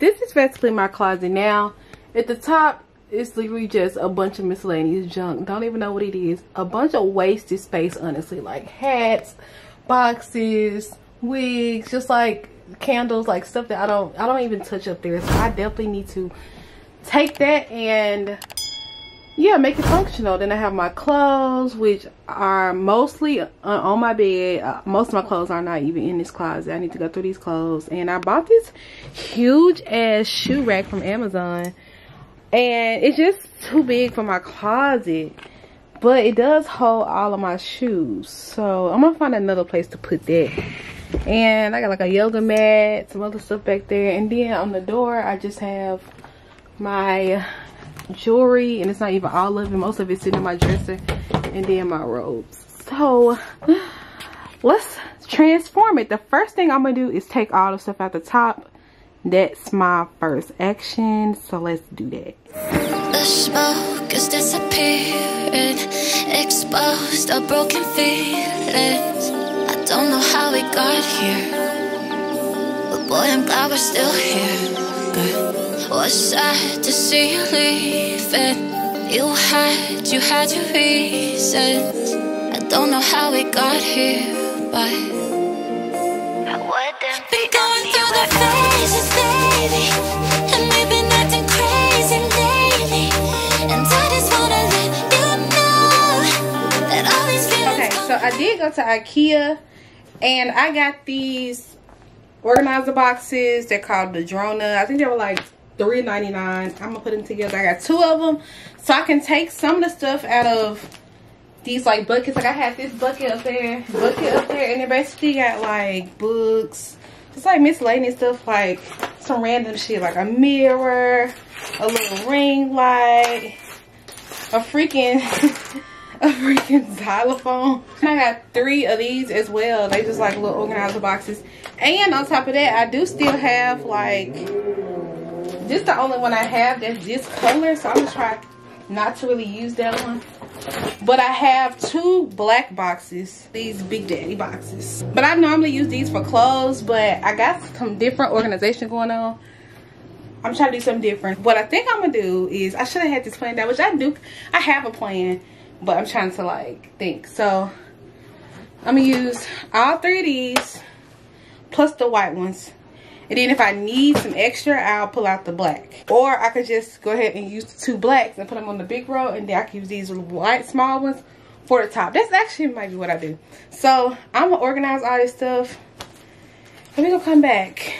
this is basically my closet now. At the top, it's literally just a bunch of miscellaneous junk. Don't even know what it is. A bunch of wasted space, honestly. Like hats, boxes, wigs, just like candles, like stuff that I don't even touch up there. So I definitely need to take that and yeah, make it functional. Then I have my clothes, which are mostly on my bed. Most of my clothes are not even in this closet. I need to go through these clothes. And I bought this huge ass shoe rack from Amazon. And it's just too big for my closet, but it does hold all of my shoes. So I'm gonna find another place to put that. And I got like a yoga mat, some other stuff back there. And then on the door, I just have my jewelry, and it's not even all of it. Most of it's sitting in my dresser, and then my robes. So let's transform it. The first thing I'm gonna do is take all the stuff out the top. That's my first action, so let's do that. The smoke is disappearing, exposed our broken feelings. I don't know how we got here, but boy, I'm glad we're still here. Good. Was sad to see you leaving. You had your reasons. I don't know how we got here, but been going through the phases, baby, and we've been acting crazy lately, and I just want to let you know that all these feelings. Okay, so I did go to Ikea, and I got these organizer boxes. They're called the Drona. I think they were like $3.99. I'm going to put them together. I got two of them, so I can take some of the stuff out of these like buckets. Like I have this bucket up there, and it basically got like books, just like miscellaneous stuff, like some random shit, like a mirror, a little ring light, a freaking xylophone. And I got three of these as well. They just like little organizer boxes. And on top of that, I do still have like, this is the only one I have that's this color, so I'm gonna try not to really use that one. But I have two black boxes, these Big Daddy boxes. But I normally use these for clothes, but I got some different organization going on. I'm trying to do something different. What I think I'm going to do is, I should have had this planned out, which I do. I have a plan, but I'm trying to like think. So I'm going to use all three of these, plus the white ones. And then if I need some extra, I'll pull out the black. Or I could just go ahead and use the two blacks and put them on the big row. And then I can use these white small ones for the top. That's actually might be what I do. So I'm going to organize all this stuff. And we're going to come back.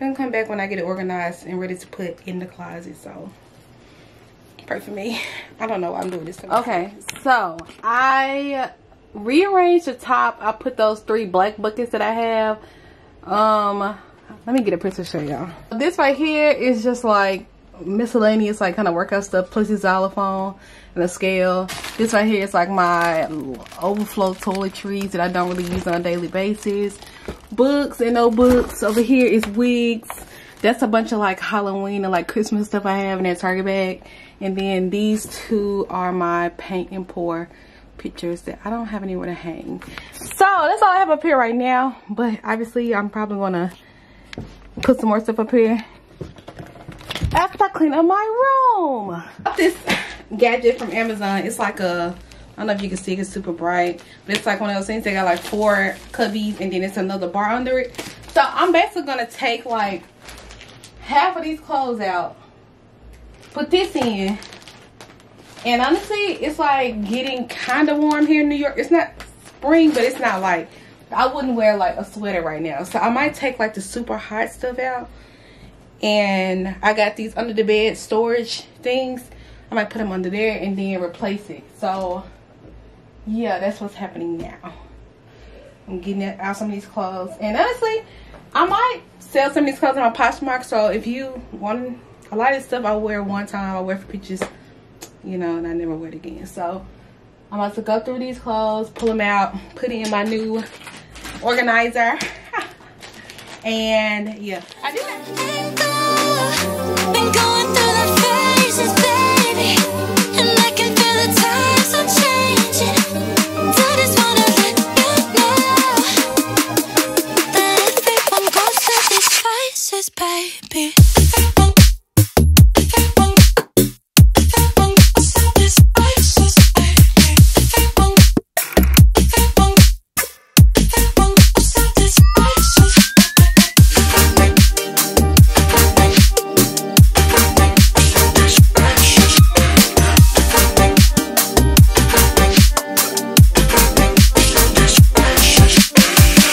We're going to come back when I get it organized and ready to put in the closet. So pray for me. I don't know why I'm doing this. Okay, so I rearranged the top. I put those three black buckets that I have. Let me get a picture to show y'all. This right here is just like miscellaneous, like kind of workout stuff, plus the xylophone and a scale. This right here is like my overflow toiletries that I don't really use on a daily basis. Books and notebooks. Over here is wigs. That's a bunch of like Halloween and like Christmas stuff I have in that Target bag. And then these two are my paint and pour pictures that I don't have anywhere to hang. So that's all I have up here right now, but obviously I'm probably gonna put some more stuff up here after I clean up my room. This gadget from Amazon, it's like a, I don't know if you can see, it's super bright, but it's like one of those things. They got like four cubbies and then it's another bar under it. So I'm basically gonna take like half of these clothes out, put this in. And honestly, it's like getting kind of warm here in New York. It's not spring, but it's not like, I wouldn't wear like a sweater right now. So I might take like the super hot stuff out. And I got these under the bed storage things. I might put them under there and then replace it. So yeah, that's what's happening now. I'm getting out some of these clothes. And honestly, I might sell some of these clothes on my Poshmark. So if you want, a lot of this stuff I wear one time, I wear for pictures, you know, and I never wear it again. So I'm about to go through these clothes, pull them out, put in my new organizer. And yeah, I do that. Been going through the phases, baby, and I can feel the times are changing. I just want to let you know that everyone goes through these phases. this, baby.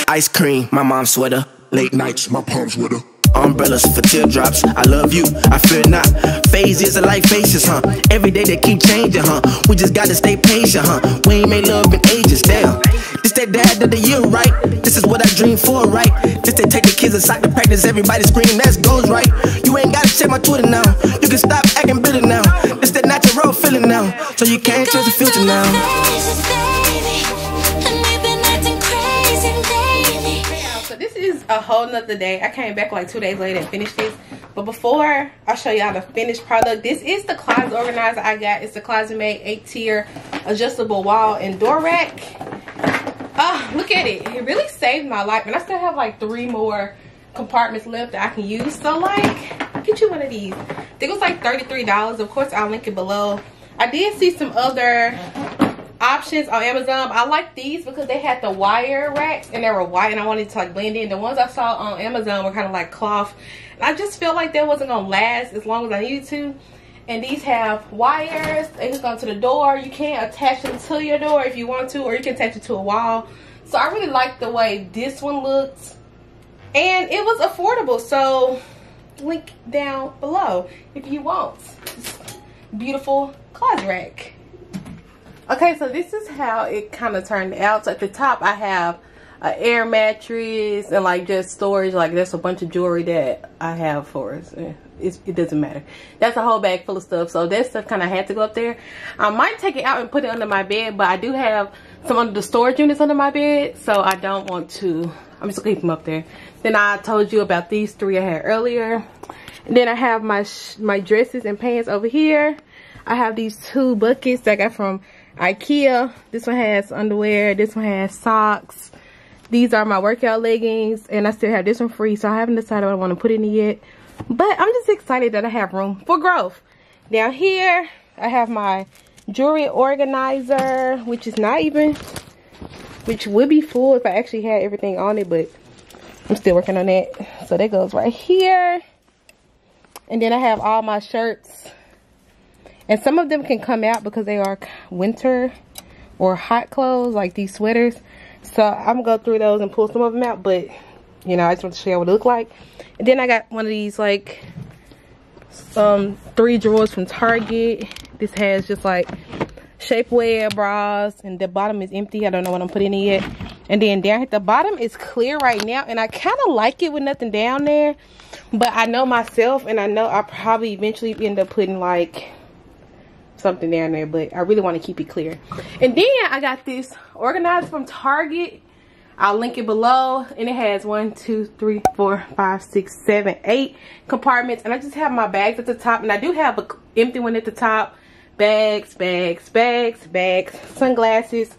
Ice cream, my mom's sweater. Late nights, my palms with her. Umbrellas for teardrops, I love you, I fear not. Phases of life faces, huh? Every day they keep changing, huh? We just gotta stay patient, huh? We ain't made love in ages, damn. This that dad of the year, right? This is what I dream for, right? This they take the kids inside to practice, everybody scream, that's goals, right? You ain't gotta check my Twitter now. You can stop acting bitter now. This that natural feeling now. So you can't change the future now. A whole nother day. I came back like 2 days later and finished this, but before I show y'all the finished product, this is the closet organizer I got. It's the Closet Mate 8-tier adjustable wall and door rack. Oh, look at it. It really saved my life, and I still have like 3 more compartments left that I can use. So like, get you one of these. I think it was like $33. Of course I'll link it below. I did see some other options on Amazon. I like these because they had the wire racks and they were white, and I wanted to like blend in. The ones I saw on Amazon were kind of like cloth, and I just felt like that wasn't gonna last as long as I needed to. And these have wires. They hook onto the door. You can attach them to your door if you want to, or you can attach it to a wall. So I really like the way this one looks, and it was affordable. So link down below if you want. Beautiful closet rack. Okay, so this is how it kind of turned out. So at the top, I have an air mattress and like just storage. Like that's a bunch of jewelry that I have for us. It doesn't matter. That's a whole bag full of stuff. So that stuff kind of had to go up there. I might take it out and put it under my bed, but I do have some of the storage units under my bed, so I don't want to. I'm just gonna keep them up there. Then I told you about these 3 I had earlier. And then I have my dresses and pants over here. I have these 2 buckets that I got from Ikea. This one has underwear, this one has socks. These are my workout leggings, and I still have this one free, so I haven't decided what I want to put in it yet, but I'm just excited that I have room for growth. Down here I have my jewelry organizer, which is not even, which would be full if I actually had everything on it, but I'm still working on that. So that goes right here. And then I have all my shirts. And some of them can come out because they are winter or hot clothes, like these sweaters. So I'm going to go through those and pull some of them out. But, you know, I just want to show you what it look like. And then I got one of these, like, 3 drawers from Target. This has just, like, shapewear bras. And the bottom is empty. I don't know what I'm putting in yet. And then down at the bottom is clear right now. And I kind of like it with nothing down there. But I know myself, and I know I'll probably eventually end up putting, like, something down there, but I really want to keep it clear. And then I got this organizer from Target. I'll link it below, and it has 1, 2, 3, 4, 5, 6, 7, 8 compartments. And I just have my bags at the top, and I do have an empty one at the top. Bags, sunglasses.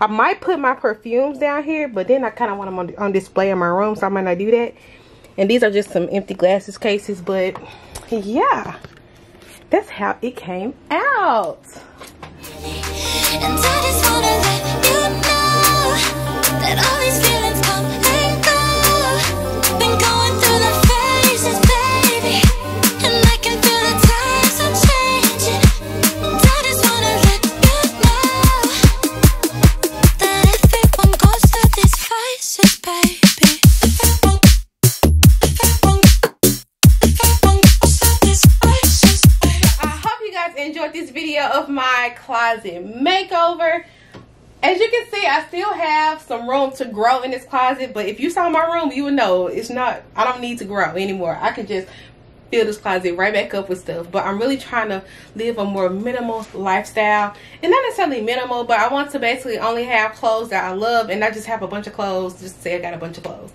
I might put my perfumes down here, but then I kind of want them on display in my room, so I might not do that. And these are just some empty glasses cases, but yeah, that's how it came out. And I just wanna let you know that all these feelings come and go. Been going through the phases, baby, and I can feel the times are changing. And I just wanna let you know that everyone goes through these phases, baby. Enjoyed this video of my closet makeover. As you can see, I still have some room to grow in this closet, but if you saw my room, you would know it's not, I don't need to grow anymore. I could just fill this closet right back up with stuff. But I'm really trying to live a more minimal lifestyle, and not necessarily minimal, but I want to basically only have clothes that I love and not just have a bunch of clothes just to say I got a bunch of clothes.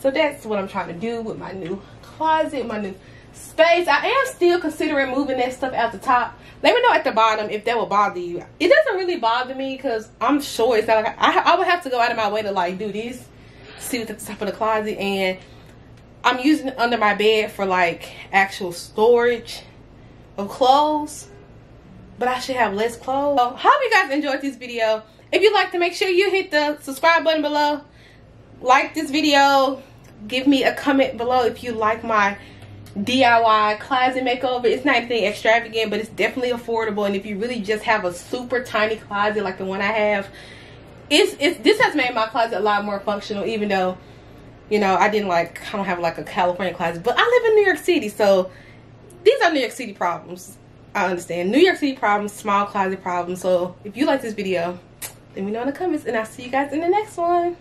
So that's what I'm trying to do with my new closet, my new space. I am still considering moving that stuff out the top. Let me know at the bottom if that will bother you. It doesn't really bother me because I'm sure it's not like I would have to go out of my way to like do this, see what's at the top of the closet, and I'm using it under my bed for like actual storage of clothes, but I should have less clothes. So, hope you guys enjoyed this video. If you'd like to, make sure you hit the subscribe button below, like this video, give me a comment below if you like my DIY closet makeover. It's not anything extravagant, but it's definitely affordable, and if you really just have a super tiny closet like the one I have, this has made my closet a lot more functional, even though, you know, I don't have like a California closet, but I live in New York City, so these are New York City problems. I understand New York City problems, small closet problems. So if you like this video, let me know in the comments, and I'll see you guys in the next one.